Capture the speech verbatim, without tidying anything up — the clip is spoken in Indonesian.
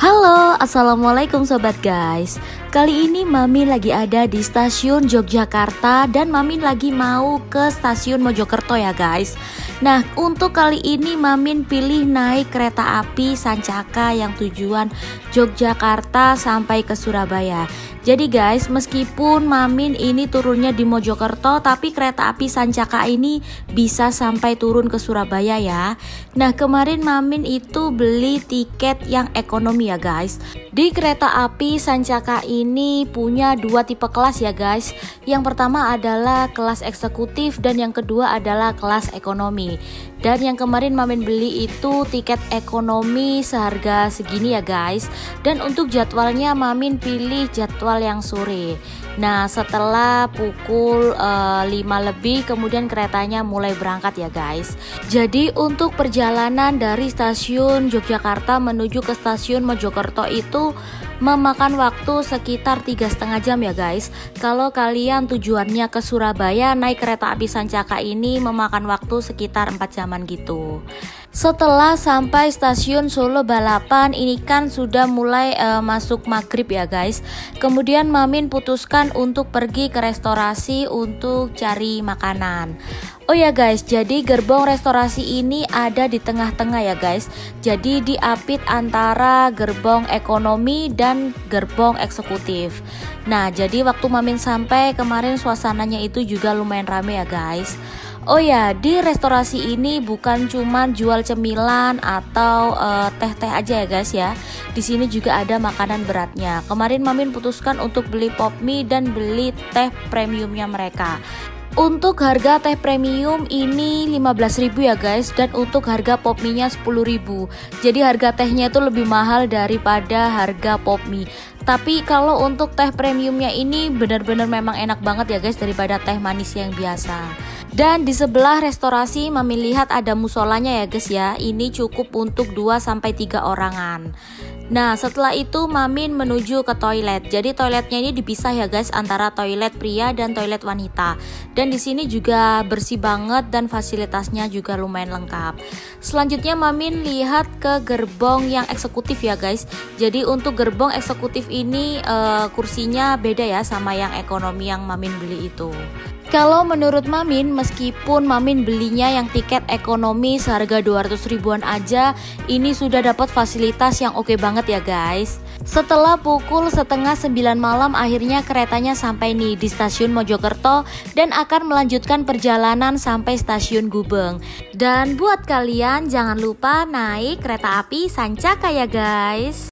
Halo, assalamualaikum sobat guys. Kali ini Mami lagi ada di stasiun Yogyakarta dan Mami lagi mau ke stasiun Mojokerto ya guys. Nah, untuk kali ini Mami pilih naik kereta api Sancaka yang tujuan Yogyakarta sampai ke Surabaya. Jadi guys, meskipun Mamin ini turunnya di Mojokerto, tapi kereta api Sancaka ini bisa sampai turun ke Surabaya ya. Nah, kemarin Mamin itu beli tiket yang ekonomi ya guys. Di kereta api Sancaka ini punya dua tipe kelas ya guys. Yang pertama adalah kelas eksekutif dan yang kedua adalah kelas ekonomi. Dan yang kemarin Mamin beli itu tiket ekonomi seharga segini ya guys. Dan untuk jadwalnya Mamin pilih jadwal yang sore. Nah, setelah pukul uh, lima lebih kemudian keretanya mulai berangkat ya guys. Jadi untuk perjalanan dari stasiun Yogyakarta menuju ke stasiun Mojokerto itu memakan waktu sekitar tiga setengah jam ya guys. Kalau kalian tujuannya ke Surabaya, naik kereta api Sancaka ini memakan waktu sekitar empat jaman gitu. Setelah sampai stasiun Solo Balapan, ini kan sudah mulai uh, masuk maghrib ya guys. Kemudian Mamin putuskan untuk pergi ke restorasi untuk cari makanan. Oh ya guys, jadi gerbong restorasi ini ada di tengah-tengah ya guys. Jadi diapit antara gerbong ekonomi dan gerbong eksekutif. Nah, jadi waktu Mamin sampai kemarin suasananya itu juga lumayan rame ya guys. Oh ya, di restorasi ini bukan cuman jual cemilan atau teh-teh uh, aja ya guys ya. Di sini juga ada makanan beratnya. Kemarin Mamin putuskan untuk beli pop mie dan beli teh premiumnya mereka. Untuk harga teh premium ini lima belas ribu ya guys, dan untuk harga pop mie-nya sepuluh ribu. Jadi harga tehnya itu lebih mahal daripada harga pop mie. Tapi kalau untuk teh premiumnya ini benar-benar memang enak banget ya guys daripada teh manis yang biasa. Dan di sebelah restorasi Mami lihat ada musolanya ya guys ya. Ini cukup untuk dua sampai tiga orangan. Nah, setelah itu Mamin menuju ke toilet. Jadi toiletnya ini dipisah ya guys antara toilet pria dan toilet wanita. Dan di sini juga bersih banget dan fasilitasnya juga lumayan lengkap. Selanjutnya Mamin lihat ke gerbong yang eksekutif ya guys. Jadi untuk gerbong eksekutif ini eh, kursinya beda ya sama yang ekonomi yang Mamin beli itu. Kalau menurut Mamin, meskipun Mamin belinya yang tiket ekonomi seharga dua ratus ribuan aja, ini sudah dapat fasilitas yang oke banget ya guys. Setelah pukul setengah sembilan malam akhirnya keretanya sampai nih di stasiun Mojokerto dan akan melanjutkan perjalanan sampai stasiun Gubeng. Dan buat kalian jangan lupa naik kereta api Sancaka ya guys.